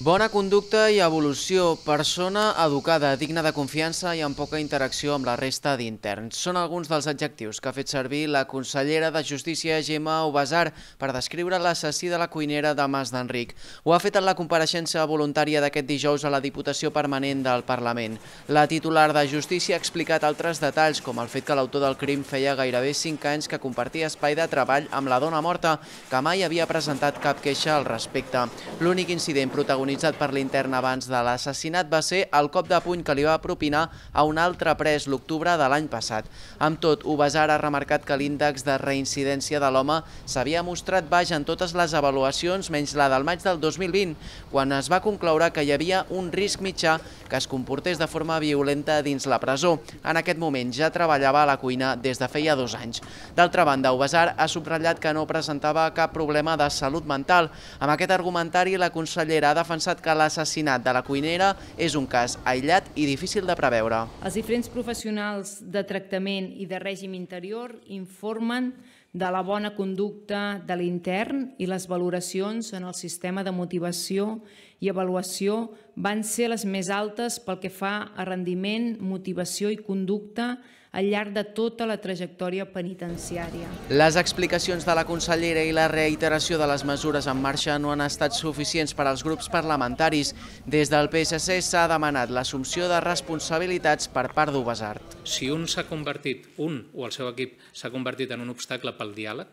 Bona conducta i evolució, persona educada, digna de confiança i amb poca interacció amb la resta d'interns. Són alguns dels adjectius que ha fet servir la consellera de Justícia, Gemma Ubasart, per descriure l'assassí de la cuinera de Mas d'Enric. Ho ha fet en la compareixença voluntària d'aquest dijous a la Diputació Permanent del Parlament. La titular de Justícia ha explicat altres detalls, com el fet que l'autor del crim feia gairebé 5 anys que compartia espai de treball amb la dona morta, que mai havia presentat cap queixa al respecte. L'únic incident protagonitzat per l'intern abans de l'assassinat va ser el cop de puny que li va propinar a un altre pres l'octubre de l'any passat. Amb tot, Ubasart ha remarcat que l'índex de reincidència de l'home s'havia mostrat baix en totes les avaluacions menys la del maig del 2020, quan es va concloure que hi havia un risc mitjà que es comportés de forma violenta dins la presó. En aquest moment ja treballava a la cuina des de feia 2 anys. D'altra banda, Ubasart ha subratllat que no presentava cap problema de salut mental. Amb aquest argumentari, la consellera ha defensat que l'assassinat de la cuinera és un cas aïllat i difícil de preveure. Els diferents professionals de tractament i de règim interior informen de la bona conducta de l'intern i les valoracions en el sistema de motivació i avaluació van ser les més altes pel que fa a rendiment, motivació i conducta al llarg de tota la trajectòria penitenciària. Les explicacions de la consellera i la reiteració de les mesures en marxa no han estat suficients per als grups parlamentaris. Des del PSC s'ha demanat l'assumpció de responsabilitats per part d'Ubasart. Si un o el seu equip s'ha convertit en un obstacle pel diàleg,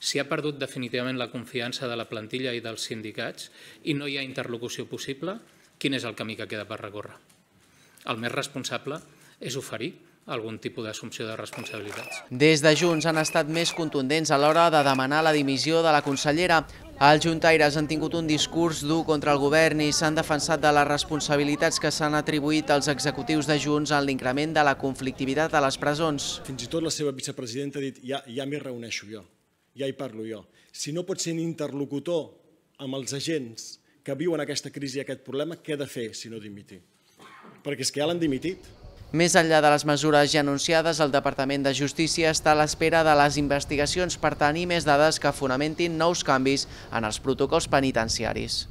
s'hi ha perdut definitivament la confiança de la plantilla i dels sindicats i no hi ha interlocució possible, quin és el camí que queda per recórrer? El més responsable és oferir algun tipus d'assumpció de responsabilitats. Des de Junts han estat més contundents a l'hora de demanar la dimissió de la consellera. Els juntaires han tingut un discurs dur contra el govern i s'han defensat de les responsabilitats que s'han atribuït als executius de Junts en l'increment de la conflictivitat a les presons. Fins i tot la seva vicepresidenta ha dit ja m'hi reuneixo jo, ja hi parlo jo. Si no pot ser un interlocutor amb els agents que viuen aquesta crisi i aquest problema, què ha de fer si no dimitir? Perquè és que ja l'han dimitit. Més enllà de les mesures ja anunciades, el Departament de Justícia està a l'espera de les investigacions per tenir més dades que fonamentin nous canvis en els protocols penitenciaris.